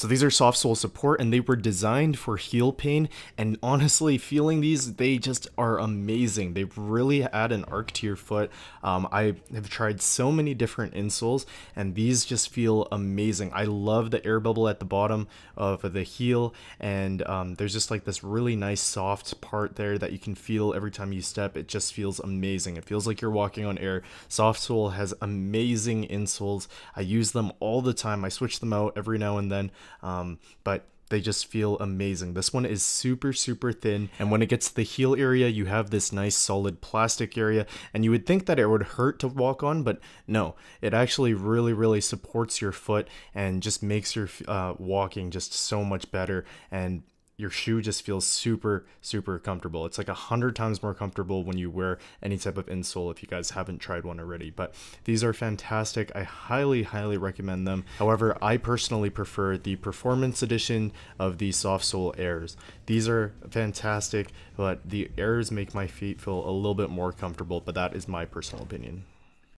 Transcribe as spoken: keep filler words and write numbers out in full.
So these are Sof Sole support, and they were designed for heel pain, and honestly, feeling these, they just are amazing. They really add an arc to your foot. Um, I have tried so many different insoles, and these just feel amazing. I love the air bubble at the bottom of the heel, and um, there's just like this really nice soft part there that you can feel every time you step. It just feels amazing. It feels like you're walking on air. Sof Sole has amazing insoles. I use them all the time. I switch them out every now and then, um, but they just feel amazing. This one is super, super thin. And when it gets to the heel area, you have this nice solid plastic area, and you would think that it would hurt to walk on, but no, it actually really, really supports your foot and just makes your uh, walking just so much better. And your shoe just feels super, super comfortable. It's like a hundred times more comfortable when you wear any type of insole if you guys haven't tried one already. But these are fantastic. I highly, highly recommend them. However, I personally prefer the performance edition of the Sof Sole Airs. These are fantastic, but the Airs make my feet feel a little bit more comfortable, but that is my personal opinion.